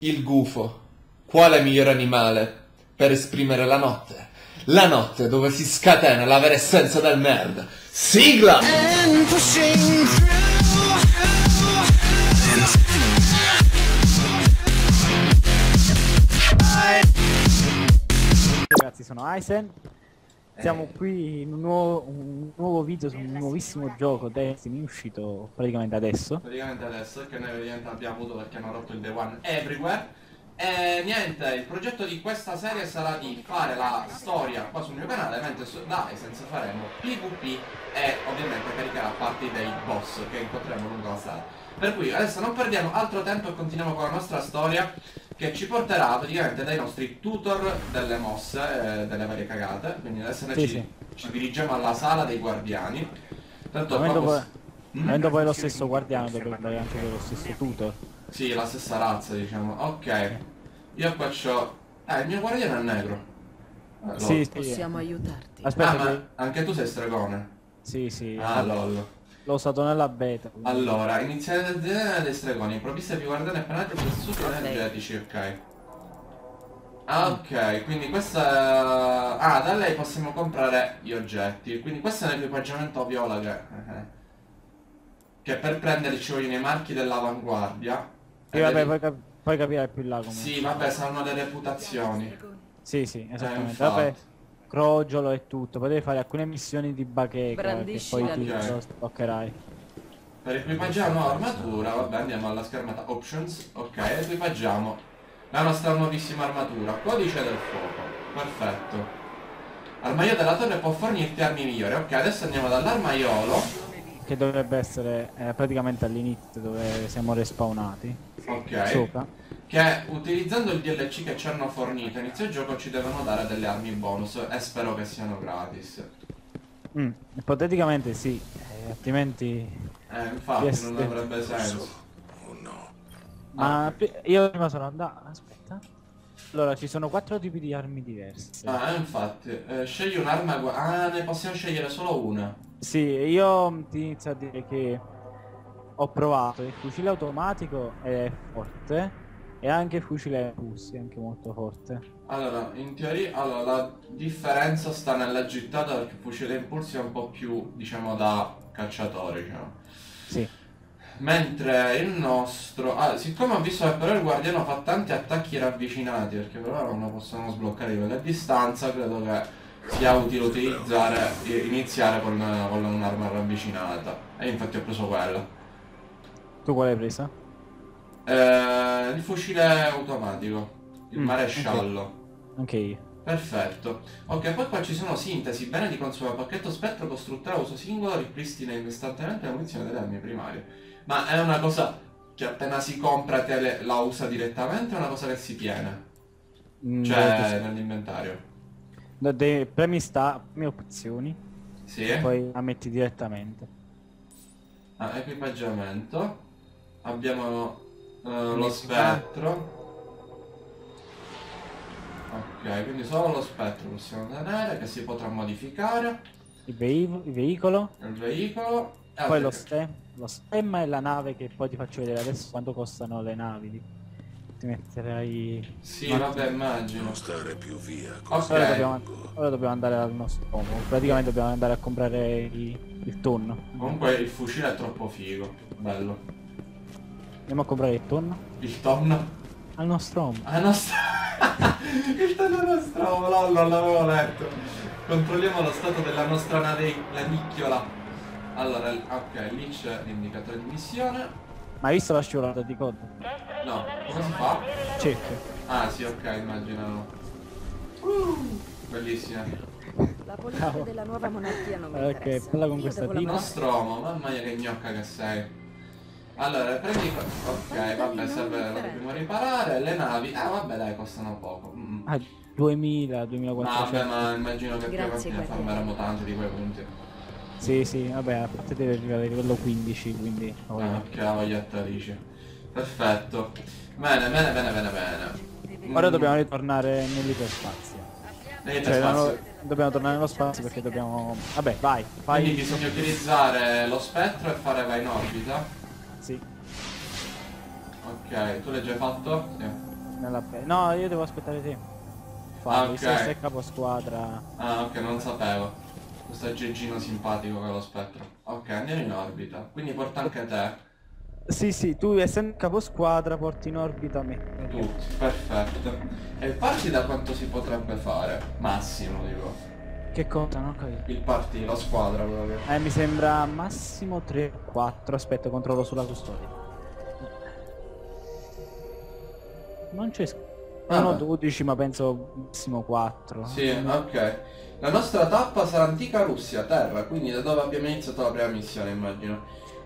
Il gufo, quale miglior animale per esprimere la notte? La notte dove si scatena la vera essenza del nerd. Sigla! Ragazzi, sono Aisens. Siamo qui in un nuovo video su un nuovissimo gioco Destiny, uscito praticamente adesso. Che noi ovviamente abbiamo avuto perché hanno rotto il The One Everywhere. E niente, il progetto di questa serie sarà di fare la storia qua sul mio canale, mentre da Aisens faremo PvP e ovviamente caricare a parte dei boss che incontreremo lungo la strada. Per cui adesso non perdiamo altro tempo e continuiamo con la nostra storia, che ci porterà praticamente dai nostri tutor delle mosse, delle varie cagate. Quindi adesso noi ci dirigiamo alla sala dei guardiani. Tanto avendo poi lo stesso guardiano, dovrebbe avere anche lo stesso tutor. Sì, la stessa razza, diciamo. Ok, io qua c'ho... il mio guardiano è negro. Sì, possiamo aiutarti. Aspetta, anche tu sei stregone. Sì, sì. Ah, lol. L'ho usato nella beta. Quindi. Allora, iniziare dei stregoni, improvvisa più guardare e penati per tessuti energetici, ok. Ok, quindi questa... da lei possiamo comprare gli oggetti. Quindi questo è l'equipaggiamento viola che... Che per prenderli ci vogliono i marchi dell'avanguardia. Sì, vabbè, poi capirai più là come... Sì, vabbè, saranno le reputazioni. Sì, sì, esattamente. Vabbè. Crogiolo e tutto, potevi fare alcune missioni di bacheca che poi ti lo sbloccherai. Per equipaggiare una nuova armatura, vabbè, andiamo alla schermata options, ok, equipaggiamo la nostra nuovissima armatura, codice del fuoco, perfetto. Armaio della torre può fornirti armi migliori, ok, adesso andiamo dall'armaiolo. Che dovrebbe essere praticamente all'inizio dove siamo respawnati. Ok. Sopra. Che utilizzando il DLC che ci hanno fornito inizio il gioco ci devono dare delle armi bonus e spero che siano gratis. Ipoteticamente sì, altrimenti... infatti non avrebbe senso. Oh no. Ma io prima sono andato... Aspetta. Allora ci sono 4 tipi di armi diverse. Infatti. Scegli un'arma... ne possiamo scegliere solo una. Sì, io ti inizio a dire che ho provato il fucile automatico è forte. E anche il fucile Pussi, anche molto forte. Allora, in teoria la differenza sta nella gittata, perché il fucile impulsi è un po' più, diciamo, da cacciatore, diciamo. Sì. Mentre il nostro... siccome ho visto che però il guardiano fa tanti attacchi ravvicinati, perché però non lo possiamo sbloccare di quella distanza, credo che sia utile utilizzare, iniziare con un'arma ravvicinata. E infatti ho preso quella. Tu quale hai presa? Il fucile automatico, il maresciallo. Ok. Perfetto. Ok, poi qua ci sono sintesi, bene di consumo, pacchetto spettro, costruttore a uso singolo, ripristina istantaneamente la munizione delle armi primarie. Ma è una cosa che appena si compra te la usa direttamente o è una cosa che si tiene? Cioè nell'inventario. Premi opzioni. Sì. E poi la metti direttamente. Equipaggiamento. Abbiamo... lo spettro. Ok, quindi solo lo spettro possiamo tenere, che si potrà modificare. Il veicolo. Poi lo stemma e la nave, che poi ti faccio vedere adesso quanto costano le navi. Ti metterai... Sì, vabbè, immagino. Non stare più via. Ok. Ora dobbiamo andare al nostro uomo. Praticamente dobbiamo andare a comprare il tonno. Comunque il fucile è troppo figo. Bello. Andiamo a comprare il tonno. Il tonno? Al nostro uomo. Al nostro... Il tonno al nostro uomo, no, non l'avevo letto. Controlliamo lo stato della nostra nave, la nicchiola. Allora, ok, lì c'è l'indicatore di missione. Ma hai visto la scivolata di cod? No, cosa si fa? Cerca. Sì, ok, immaginavo. Bellissima. La politica della nuova monarchia non mi interessa. Ok, quella con questa tipa. Il nostro uomo, mamma mia che gnocca che sei. Allora, prendi... Ok, vabbè, serve, lo dobbiamo riparare, le navi... vabbè, dai, costano poco. 2000-2400. Vabbè, ma immagino che prima farmeremo tanti di quei punti. Sì, sì, vabbè, a parte deve arrivare a livello 15, quindi... ok, la voglia a 13. Perfetto. Bene. Ora dobbiamo ritornare nell'iperspazio. Dobbiamo tornare nello spazio perché dobbiamo... Vabbè, vai, fai... Quindi bisogna utilizzare lo spettro e fare vai in orbita. Sì. Ok, tu l'hai già fatto? Sì. No, io devo aspettare te. Fabio, ok. Se sei capo squadra. Ah, ok, non sapevo. Questo è Gengino simpatico con lo spettro. Ok, andiamo in orbita. Quindi porta anche te. Sì, sì, tu essendo capo squadra porti in orbita me. Tutti, perfetto. E il party da quanto si potrebbe fare? Massimo, dico. Che conta, non ho capito. Il party, la squadra proprio. Mi sembra massimo 3 o 4. Aspetta, controllo sulla custodia. Non c'è. Sono 12, ma penso massimo 4. Sì, ok. La nostra tappa sarà antica Russia, terra, quindi da dove abbiamo iniziato la prima missione, immagino.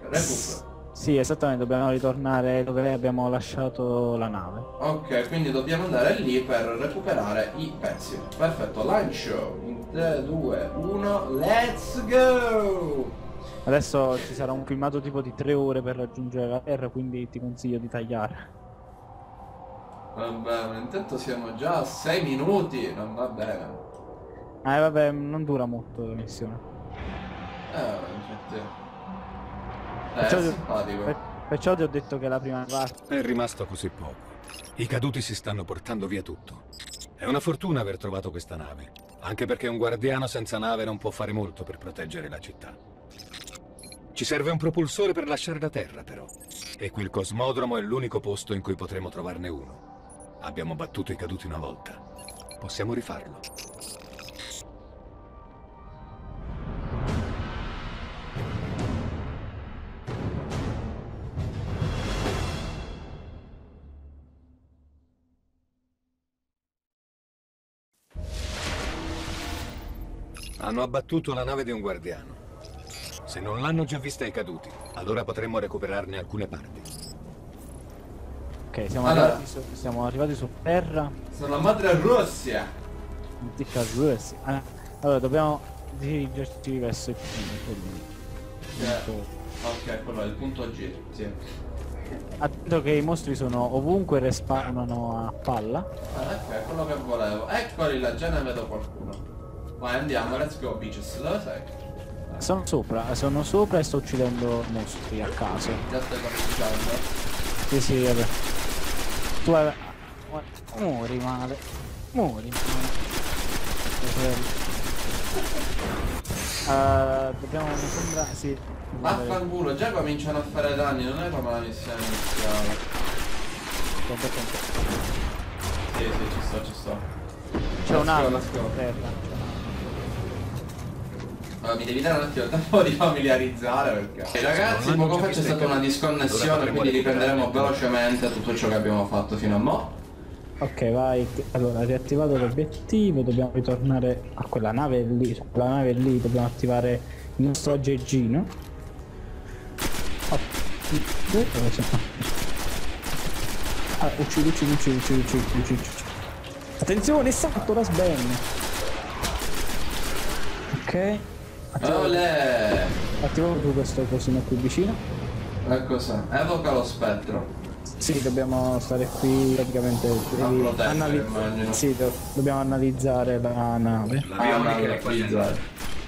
Recupero. Sì, esattamente, dobbiamo ritornare dove abbiamo lasciato la nave. Ok, quindi dobbiamo andare lì per recuperare i pezzi. Perfetto, lancio in 3, 2, 1, let's go! Adesso ci sarà un filmato tipo di 3 ore per raggiungere la Terra, quindi ti consiglio di tagliare. Vabbè, ma intanto siamo già a 6 minuti, non va bene. Vabbè, non dura molto la missione. Infatti... Perciò ti ho detto che la prima parte è rimasto così poco. I caduti si stanno portando via tutto. È una fortuna aver trovato questa nave, anche perché un guardiano senza nave non può fare molto per proteggere la città. Ci serve un propulsore per lasciare la Terra, però. E quel cosmodromo è l'unico posto in cui potremo trovarne uno. Abbiamo battuto i caduti una volta. Possiamo rifarlo. Hanno abbattuto la nave di un guardiano. Se non l'hanno già vista ai caduti, allora potremmo recuperarne alcune parti. Ok, siamo arrivati su terra. Sono la madre Russia. Antica Russia. Allora dobbiamo dirigerci verso il punto G. Ok, quello è il punto G, sì. Attento che i mostri sono ovunque e respawnano a palla. Ok, quello che volevo. Eccoli là, già ne vedo qualcuno. Vai, andiamo, let's go bitches, lo sai? Sono sopra e sto uccidendo mostri a caso. Già stai parcheggiando? Sì, vabbè. Tu hai... Muori male. Muori male. Dobbiamo... mi sembra... sì. Vaffanculo, già cominciano a fare danni, non è come la missione iniziale. Sì, ci sto. C'è un altro a terra. Allora, mi devi dare un attimo tempo di familiarizzare perché... ragazzi, poco fa c'è stata una disconnessione, quindi riprenderemo velocemente tutto ciò che abbiamo fatto fino a mo'. Ok, vai. Allora, riattivato l'obiettivo, dobbiamo ritornare a quella nave lì. Sulla nave lì dobbiamo attivare il nostro Gengino. Uccidi. Attenzione, salto la sbenne. Ok. Attivo tu questo cosino qui vicino. Cosa? Evoca lo spettro. Sì, dobbiamo stare qui praticamente analizzare. Sì, dobbiamo analizzare la nave.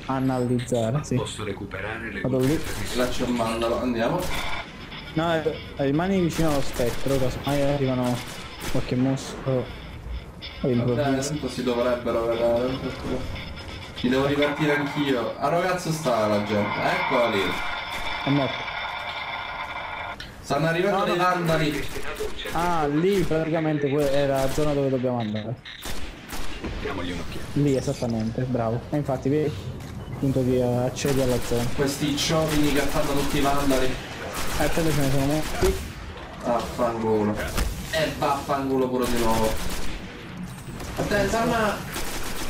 Analizzare, sì. Posso recuperare le cose. Lascio un mandalo, andiamo. No, rimani vicino allo spettro, casomai arrivano qualche mostro. Adesso si dovrebbero vedere. Mi devo divertire anch'io. A ragazzo sta la gente. Eccola lì. È morto. Stanno arrivando le andari. Lì praticamente era la zona dove dobbiamo andare. Diamogli un'occhiata. Lì esattamente, bravo. E infatti vedi appunto che accedi alla zona. Questi giovani che fanno tutti i vandali. Aspetta, ce ne sono molti. Vaffanculo. Vaffanculo pure di nuovo. Attenta, ma...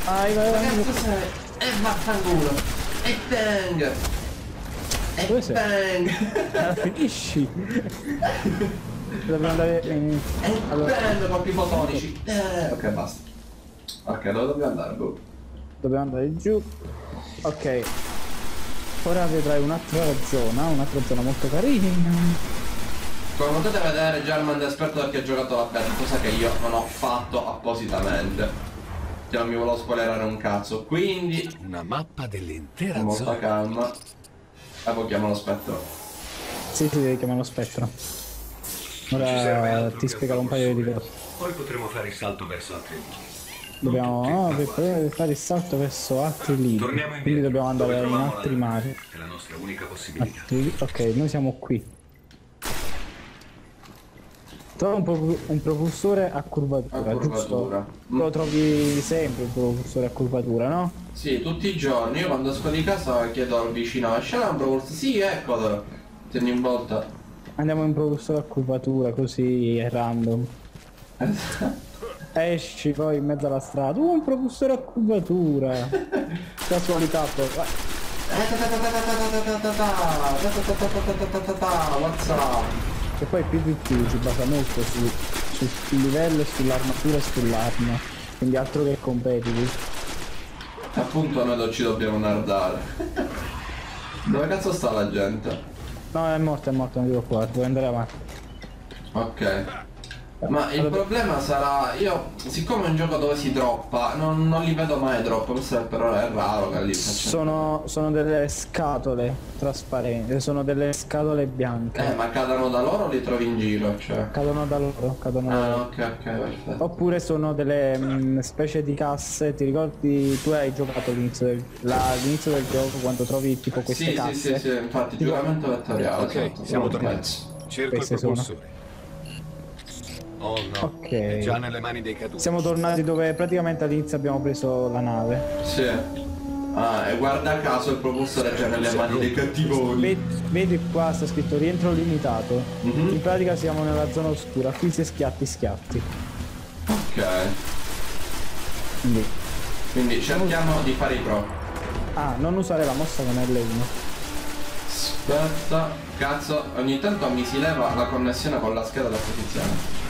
Vai. E vaffanculo! E bang! E dove bang! Finisci! Dobbiamo andare in... E allora... bang! Colpi fotonici! Ok, basta. Ok, dove dobbiamo andare? Boh. Dobbiamo andare giù. Ok. Ora vedrai un'altra zona molto carina. Come potete vedere, German è esperto perché ha giocato la beta, cosa che io non ho fatto appositamente. Non mi volevo spoilerare un cazzo, quindi una mappa dell'intera zona. Molta calma. Poi chiamo lo spettro. Sì, chiamo lo spettro. Ora ti spiegherò un paio di cose. Poi potremo fare il salto verso altri lidi. Dobbiamo fare il salto verso altri lidi. Quindi dobbiamo andare in altri mari. È la nostra unica possibilità. Ok, noi siamo qui. Trova un propulsore a curvatura, giusto? Lo trovi sempre un propulsore a curvatura, no? Sì, tutti i giorni. Io quando esco di casa chiedo al vicino, c'è un propulsore? Sì, eccolo. Tieni in volta. Andiamo in propulsore a curvatura, così è random. Esci poi in mezzo alla strada. Un propulsore a curvatura. Casualità proprio. What's up? E poi PvP si basa molto sul livello e sull'armatura e sull'arma, quindi altro che competitive. Appunto noi ci dobbiamo nardare. Dove cazzo sta la gente? No, è morto, non devo qua, devo andare avanti. Ok. Ma il problema sarà, io siccome è un gioco dove si droppa, non li vedo mai troppo, però è raro che li facciano. Sono delle scatole trasparenti, sono delle scatole bianche. Ma cadono da loro o li trovi in giro? Cioè? Cadono da loro, cadono da loro. Ok, perfetto. Oppure sono delle specie di casse, ti ricordi, tu hai giocato all'inizio del gioco quando trovi tipo queste casse? Sì, infatti giuramento vettoriale. Ok, siamo tornati. Cerco il propulsore. Oh no, ok, è già nelle mani dei caduti. Siamo tornati dove praticamente all'inizio abbiamo preso la nave. Sì. Ah, e guarda caso il propulsore è già nelle mani dei cattivoni. Vedi qua sta scritto rientro limitato. In pratica siamo nella zona oscura, qui se schiatti. Ok. Quindi cerchiamo di fare i pro. Ah, non usare la mossa con L1. Aspetta, cazzo, ogni tanto mi si leva la connessione con la scheda da posizione.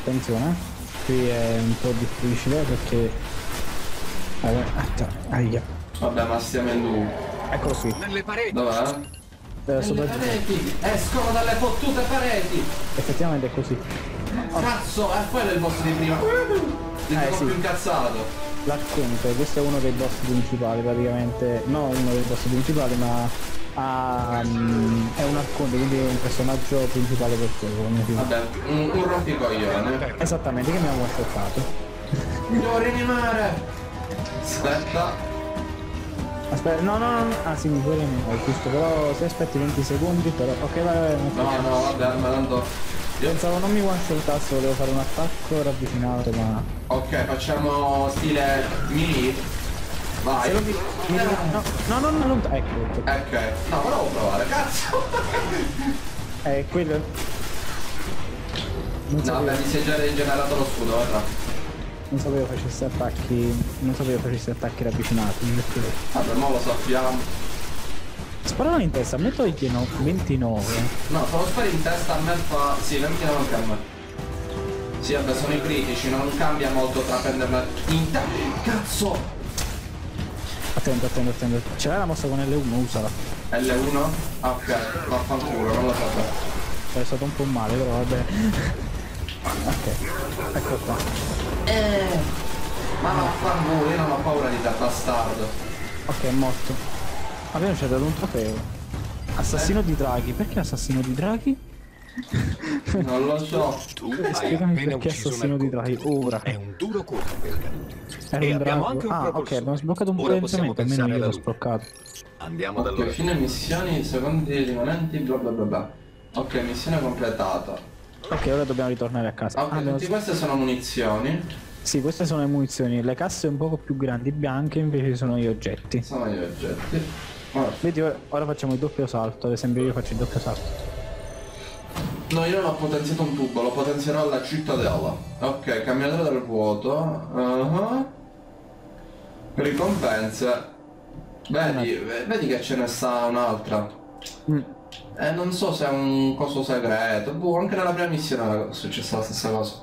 Attenzione, qui è un po' difficile perché vabbè, ma stiamo in due. Eccolo qui. Nelle pareti. Dov'è? Nelle pareti. Escono dalle fottute pareti. Effettivamente è così. Cazzo, è quello il boss di prima. Sì. Più incazzato. L'Arconte, questo è uno dei boss principali praticamente. No, uno dei boss principali, ma è un Arconte, quindi è un personaggio principale per te. Vabbè, un rompicoglione. Esattamente, che mi ha mortato. Devo rianimare. Aspetta, no. Ah sì, mi puoi rianimare, giusto, però se aspetti 20 secondi però. Ok, vabbè. No, vabbè, ma tanto. Pensavo non mi one shotasso, volevo fare un attacco ravvicinato, ma. Ok, facciamo stile mini. Vai, no, ecco. Ok, no, volevo provare, cazzo! Quello. Vabbè, mi si è già rigenerato lo scudo, guarda. Non sapevo facessi attacchi ravvicinati, vabbè, mo lo sappiamo. Sparano in testa, a me toglie 29. No, se lo spari in testa a me fa. Sì, 29 anche a me. Sì, vabbè, sono i critici, non cambia molto tra prenderla in testa. Cazzo! Attento. Ce l'hai la mossa con L1, usala. L1? Ah, ok, vaffanculo, non lo so. È stato un po' male, però vabbè. Ok, ecco qua. Ma vaffanculo, io non ho paura di te, bastardo. Ok, è morto. Abbiamo cercato un trofeo. Assassino di draghi. Perché assassino di draghi? Non lo so. Spiegami perché assassino di draghi. Ora. È un duro colpo per caduti. Abbiamo anche un ok, abbiamo sbloccato un po' di pensamento, almeno io l'ho sbloccato. Andiamo da loro. Fine missioni, secondi rimanenti, bla. Ok, missione completata. Ok, ora dobbiamo ritornare a casa. Ok, tutte queste sono munizioni. Sì, queste sono le munizioni. Le casse un poco più grandi, bianche, invece sono gli oggetti. Vedi, ora facciamo il doppio salto, ad esempio io faccio il doppio salto. No, io non ho potenziato un tubo, lo potenzierò alla cittadella. Ok, camminatore del vuoto. Ricompense. Vedi che ce ne sta un'altra. Non so se è un coso segreto. Boh, anche nella prima missione è successa la stessa cosa.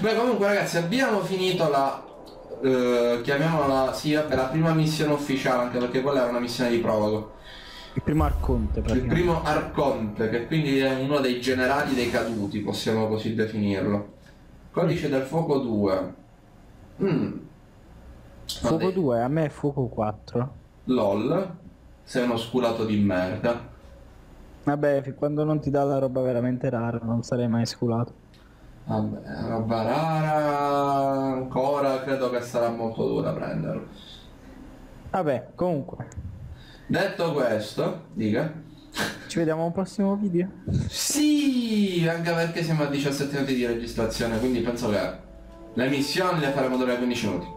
Beh, comunque ragazzi, abbiamo finito la chiamiamola, sì, vabbè, la prima missione ufficiale, anche perché quella era una missione di prologo. Il primo Arconte, praticamente. Il primo Arconte, che quindi è uno dei generali dei caduti, possiamo così definirlo. Codice del fuoco 2. Fuoco 2, a me è fuoco 4. LOL. Sei uno oscurato di merda. Vabbè, fin quando non ti dà la roba veramente rara non sarei mai sculato. Vabbè, roba rara ancora credo che sarà molto dura prenderlo. Vabbè, comunque, detto questo, dica. Ci vediamo al prossimo video. Sì, anche perché siamo a 17 minuti di registrazione, quindi penso che le missioni le faremo durare 15 minuti.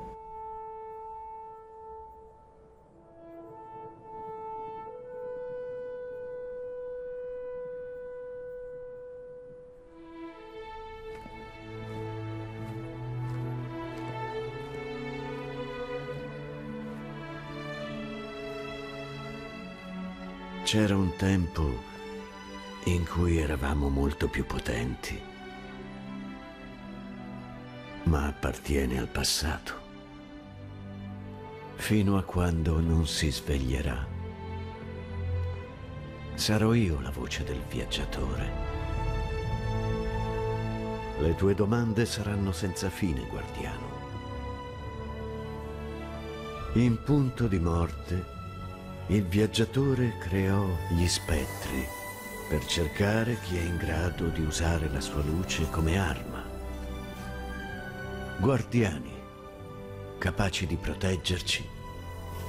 C'era un tempo in cui eravamo molto più potenti, ma appartiene al passato, fino a quando non si sveglierà. Sarò io la voce del viaggiatore. Le tue domande saranno senza fine, guardiano. In punto di morte, il viaggiatore creò gli spettri per cercare chi è in grado di usare la sua luce come arma. Guardiani, capaci di proteggerci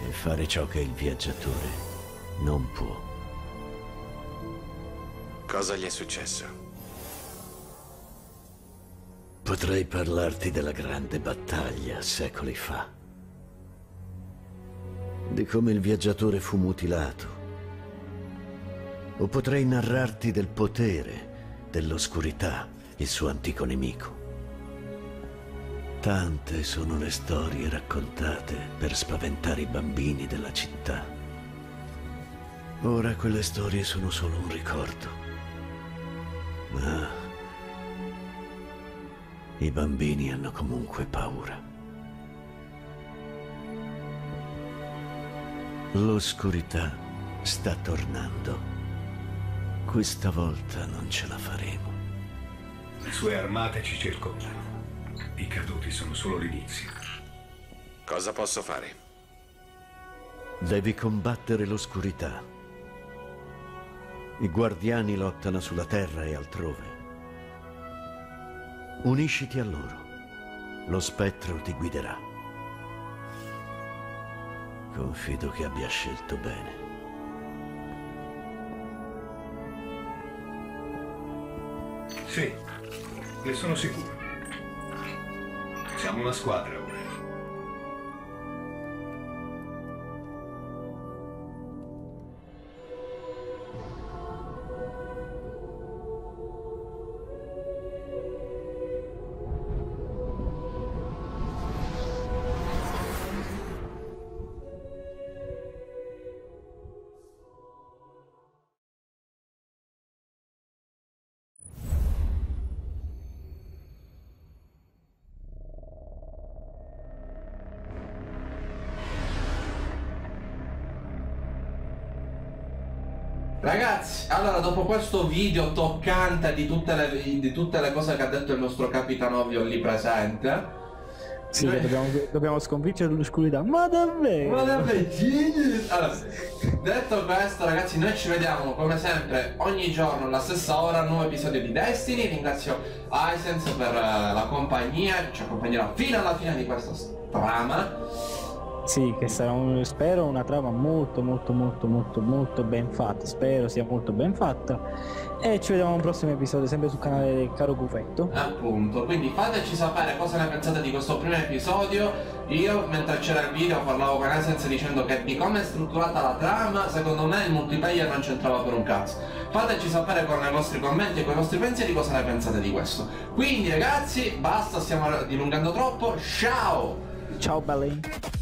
e fare ciò che il viaggiatore non può. Cosa gli è successo? Potrei parlarti della grande battaglia secoli fa, di come il viaggiatore fu mutilato, o potrei narrarti del potere dell'oscurità, il suo antico nemico. Tante sono le storie raccontate per spaventare i bambini della città. Ora quelle storie sono solo un ricordo, ma i bambini hanno comunque paura. L'oscurità sta tornando. Questa volta non ce la faremo. Le sue armate ci circondano. I caduti sono solo l'inizio. Cosa posso fare? Devi combattere l'oscurità. I guardiani lottano sulla terra e altrove. Unisciti a loro. Lo spettro ti guiderà. Confido che abbia scelto bene. Sì, ne sono sicuro. Siamo una squadra ora. Ragazzi, allora dopo questo video toccante di tutte le cose che ha detto il nostro capitano ovvio lì presente. Sì, noi... dobbiamo sconfiggere l'oscurità. Ma davvero? Ma davvero? Allora, detto questo ragazzi, noi ci vediamo come sempre ogni giorno alla stessa ora, nuovo episodio di Destiny. Ringrazio Aisens per la compagnia, che ci accompagnerà fino alla fine di questa trama. Sì, che sarà spero una trama molto ben fatta, spero sia molto ben fatta, e ci vediamo al prossimo episodio sempre sul canale del caro Gufetto. Appunto, quindi fateci sapere cosa ne pensate di questo primo episodio. Io mentre c'era il video parlavo con Aisens dicendo che di come è strutturata la trama secondo me il multiplayer non c'entrava per un cazzo. Fateci sapere con i vostri commenti e con i vostri pensieri cosa ne pensate di questo. Quindi ragazzi, basta, stiamo dilungando troppo. Ciao! Ciao belli!